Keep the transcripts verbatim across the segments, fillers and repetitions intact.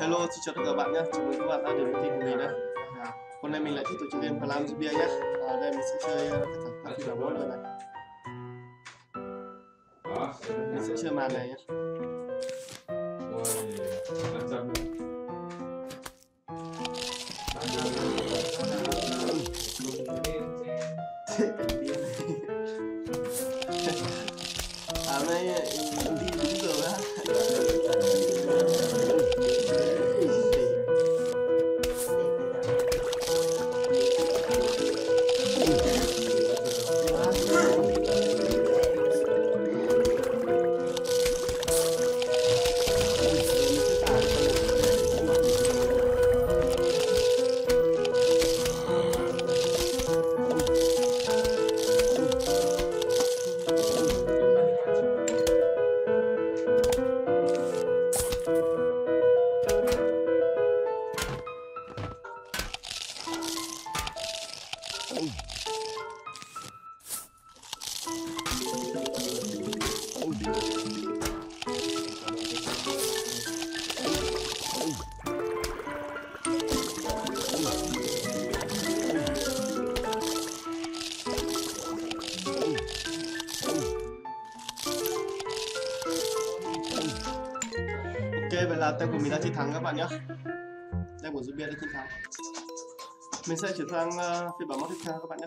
Hello, xin chào tất cả các bạn nhé. Chào mừng các bạn đã đến với kênh của mình đây. Hôm nay mình lại tiếp tục chơi game Palm Zubia nhé. Ở đây mình sẽ chơi cái thằng Phan Phi Bảo Bối này. Mình sẽ chơi màn này nhé. À đây mình đi đúng giờ á. Ok, vậy là tay của mình đã chiến thắng các bạn nhé. Tay của Zubia đã chiến thắng. Mình sẽ chuyển sang uh, phiên bản Modica các bạn nhé.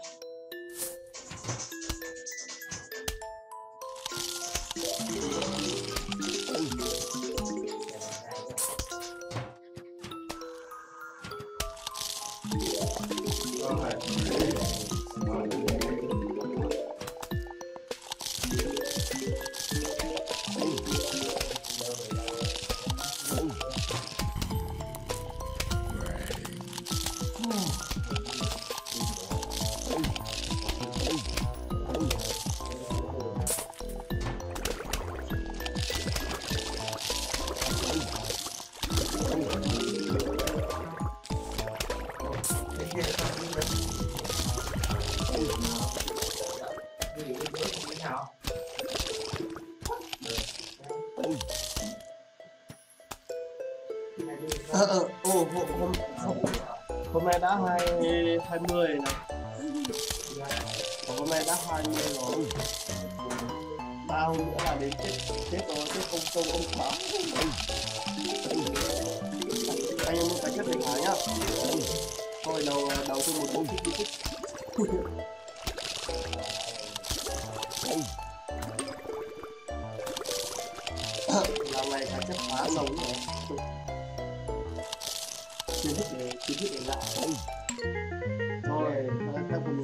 Ờ, ờ, ô, hôm, hôm, hôm, hôm nay đã hai mươi này. Và hôm nay đã hai mươi rồi. Ba hôm nữa là đến chết, chết rồi, chết không không ông báo. Anh em phải kết định lại nhá. Thôi đầu, đầu tôi một bốn thích thích thích. Làm này phải chất hóa giống rồi. Chiến thức để, chiến thức để lại. Thôi, các bạn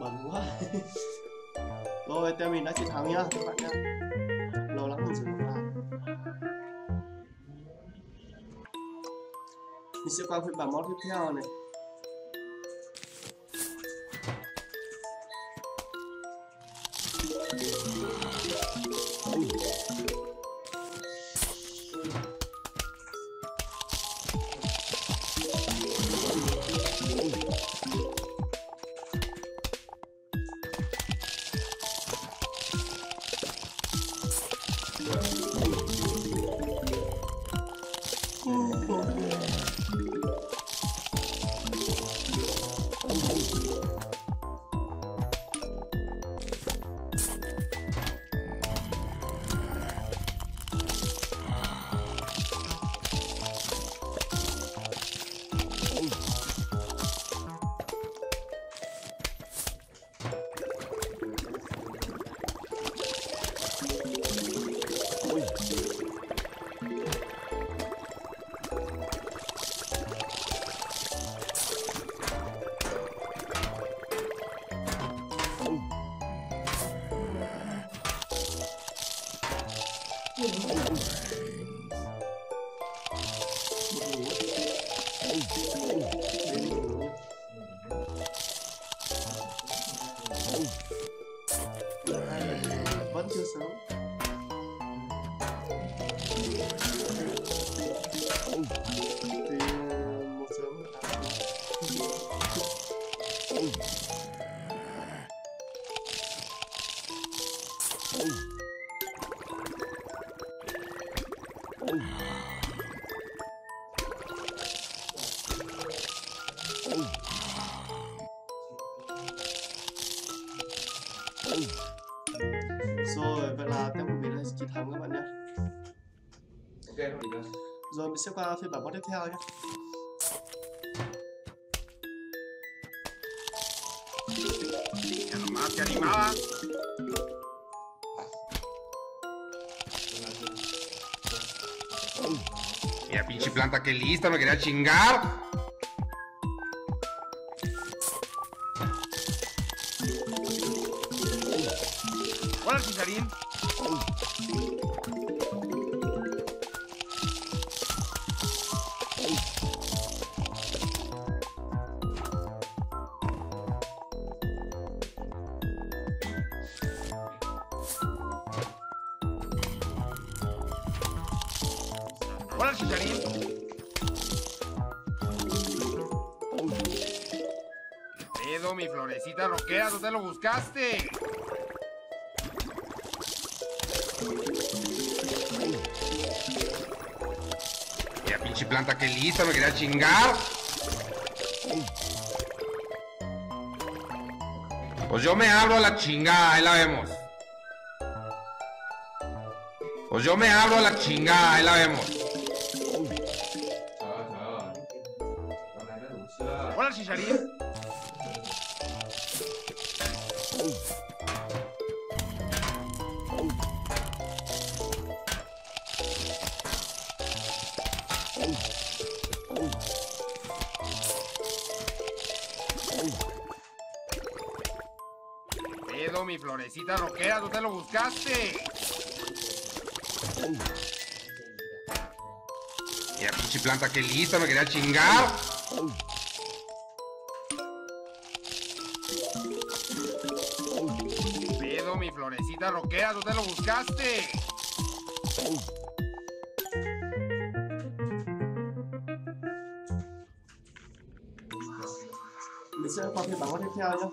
Bẩn quá. Rồi, team mình đã chiến thắng nhá các bạn nhá. Lâu lắm mình chưa được làm. Mình sẽ qua phiên bản mod tiếp theo này. Rồi vậy là tiếp của mình là chiến thắng các bạn nhé. Ok. Rồi mình sẽ qua phiên bản boss tiếp theo nhé. Mira, pinche planta que lista, me quería chingar. Hola, Kizarin. Hola, Kizarin. Pedo, mi florecita roquera, ¿dónde lo buscaste? Ya pinche planta que lista, me quería chingar. Pues yo me abro a la chingada, ahí la vemos. Pues yo me abro a la chingada, ahí la vemos. Hola, Kizarin. Pedo, mi florecita roquera, ¿tú te lo buscaste? Mira, pinche planta que lista, me quería chingar. Pedo, mi florecita roquera, ¿tú te lo buscaste? Mình sẽ qua phiên bản tiếp theo nhé.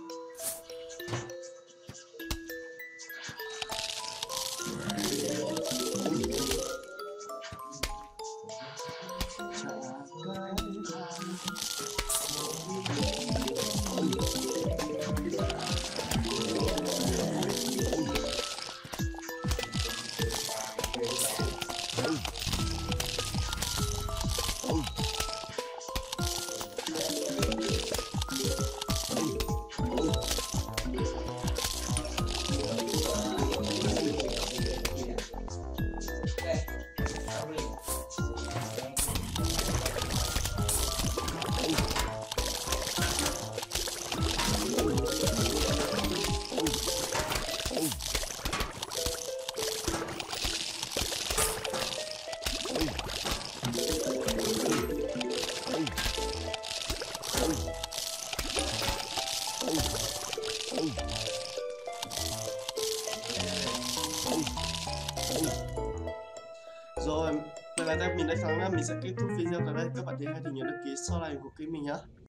Rồi, vậy là mình đã thắng, mình sẽ kết thúc video tại đây. Các bạn thấy hay thì nhớ đăng ký sau này của kênh mình nhé.